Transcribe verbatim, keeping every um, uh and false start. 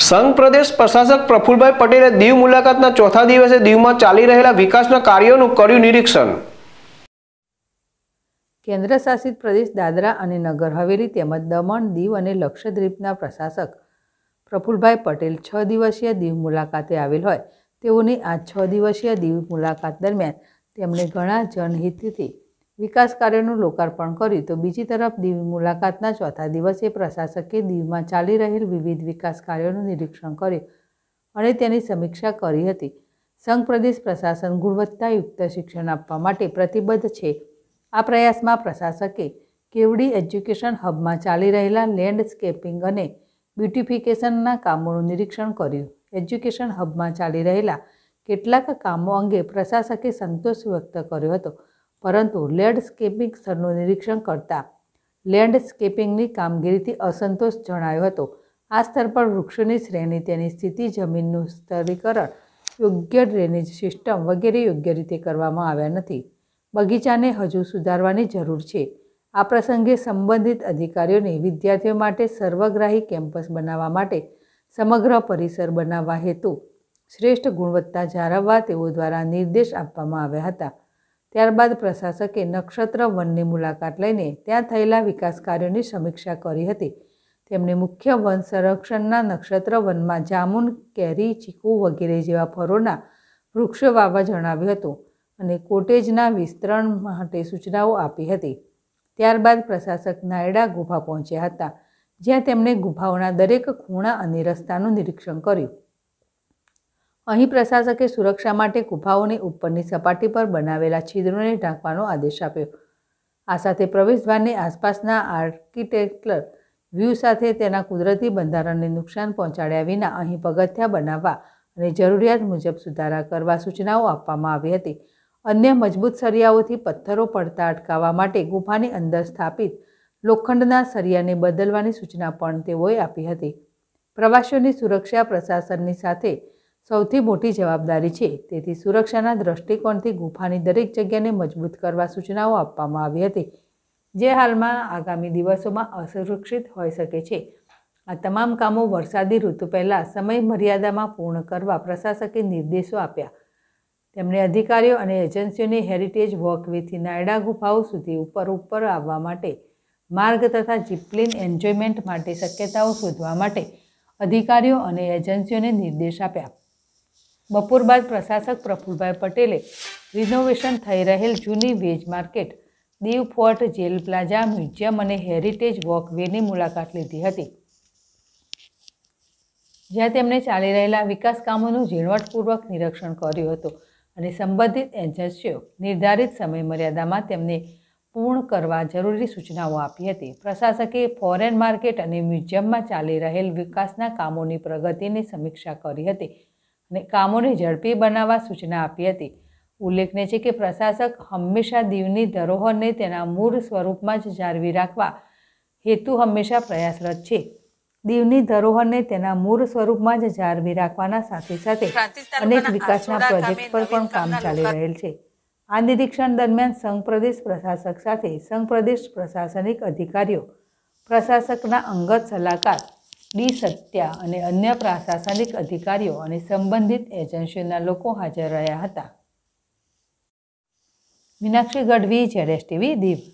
संघ प्रदेश प्रशासक प्रफुलभाई पटेले दीव मुलाकातना चौथा दिवसे दीवमां चाली रहेला विकासना कार्योनुं कर्युं निरीक्षण। केन्द्र शासित प्रदेश दादरा और नगर हवेली तेमज दमण दीव और लक्षद्वीपना प्रशासक प्रफुलभाई पटेल छ दिवसीय दीव मुलाकाते आवेल होय तेओनी आ छ दिवसीय दीव मुलाकात दरमियान तेमणे घणा जनहितथी विकास कार्योनुं लोकार्पण कर्युं। तो बीजी तरफ दीव मुलाकातना चौथा दिवसे प्रशासके दीवमां चाली रहेल विविध विकास कार्योनुं निरीक्षण कर्युं अने तेनी समीक्षा करी हती। संघ प्रदेश प्रशासन गुणवत्तायुक्त शिक्षण आपवा माटे प्रतिबद्ध छे। आ प्रयास में प्रशासके केवड़ी एज्युकेशन हब में चाली रहेला लैंडस्केपिंग अने ब्यूटिफिकेशनना कामोनुं निरीक्षण कर्युं। एज्युकेशन हब में चाली रहेला केटलाक कामों अंगे प्रशासके संतोष व्यक्त कर्यो हतो, परंतु लैंडस्केपिंग स्तरनुं निरीक्षण करता लैंडस्केपिंगनी कामगीरीथी असंतोष जणायो हतो। आ स्तर पर वृक्षोनी श्रेणी तेनी स्थिति जमीननुं स्तरीकरण योग्य ड्रेनेज सिस्टम वगैरह योग्य रीते करवामां आव्या नथी। बगीचाने हजू सुधारवानी जरूर छे। आ प्रसंगे संबंधित अधिकारीओने विद्यार्थियों माटे सर्वग्राही कैम्पस बनावा माटे समग्र परिसर बनावा हेतु श्रेष्ठ गुणवत्ता जाळववा तेओ द्वारा निर्देश आपवामां आव्या हता। त्यारबाद प्रशासके नक्षत्र वननी मुलाकात लईने त्यां थयेला विकास कार्योनी समीक्षा करी हती। तेमणे मुख्य वन संरक्षणना नक्षत्र वनमां जामुन, केरी, चीकू वगैरे जेवा फळोना वृक्षो वाववा जणाव्युं हतुं अने कोटेजना विस्तरण माटे सूचनाओ आपी हती। त्यारबाद प्रशासक नायडा गुफा पहोंच्या हता ज्यां तेमणे गुफाओना दरेक खूणा अने रस्तानुं निरीक्षण कर्युं। अहीं प्रशासके सुरक्षा माटे गुफाओने उपरनी सपाटी पर बनावेला छिद्रोने ढांकवानो आदेश आप्यो। आ साथे प्रवेशद्वारने आसपासना आर्किटेक्चरल व्यू साथे तेना कुदरती बंधारणने नुकसान पहोंचाड्या विना अहीं पगथिया बनाववा अने जरूरियात मुजब सुधारा करवा सूचनाओ आपवामां आवी हती। अन्य मजबूत सरियाओथी पत्थरों पड़ता अटकावा माटे गुफानी अंदर स्थापित लोखंडना सरियाने बदलवानी सूचना पण तेओए आपी हती। प्रवासीओनी सुरक्षा प्रशासननी साथे सौथी मोटी जवाबदारी छे, तेथी सुरक्षाना दृष्टिकोणथी गुफानी दरेक जग्याने मजबूत करवा सूचनाओ आपवामां आवी हती, जे हालमां आगामी दिवसोमां असुरक्षित होई शके छे। आ तमाम कामों वरसादी ऋतु पहला समय मर्यादामां पूर्ण करवा प्रशासके निर्देशो आप्या। तेमणे अधिकारीओ अने एजन्सीओने हेरिटेज वॉकवेथी नायडा गुफाओ सुधी उपर उपर आववा माटे मार्ग तथा जीपलीन एन्जॉयमेंट माटे शक्यताओ शोधवा माटे अधिकारीओ अने एजन्सीओने निर्देश आप्या। बपोर बाद प्रशासक प्रफुलभाई पटेले रिनोवेशन थई रहेल जूनी veg market, Diu fort, jail plaza, museum अने हेरिटेज वॉकवेनी मुलाकात लीधी हती ज्यां तेमणे चाली रहेला विकास कामोनुं झीणवटपूर्वक निरीक्षण कर्युं हतुं अने संबंधित एजेंसीओ निर्धारित समय मर्यादामां तेमणे पूर्ण करवा जरूरी सूचनाओ आपी हती। प्रशासके फॉरेन मार्केट अने म्यूजियममां चाली रहेल विकासना कामोनी प्रगतिनी समीक्षा करी हती अने कामोने झड़पी बनाववा सूचना आपी हती। उल्लेखनीय छे के प्रशासक हमेशा दीवनी धरोहरने तेना मूळ स्वरूपमां ज जाळवी राखवा हेतु हमेशा प्रयासरत छे। दीवनी धरोहर ने तेना मूल स्वरूप में ज जाळवी राखवाना साथे साथे अनेक विकासना प्रोजेक्ट पर पण काम चाली रहेल छे। आ निरीक्षण दरमियान संघ प्रदेश प्रशासक साथे संघ प्रदेश प्रशासनिक अधिकारीओ, प्रशासकना अंगत सलाहकार डी सत्या अने अन्य प्रशासनिक अधिकारीओ अने संबंधित एजेंसीओना लोको हाजर रह्या हता। Meenakshi Gadhvi, Z S TV, Diu.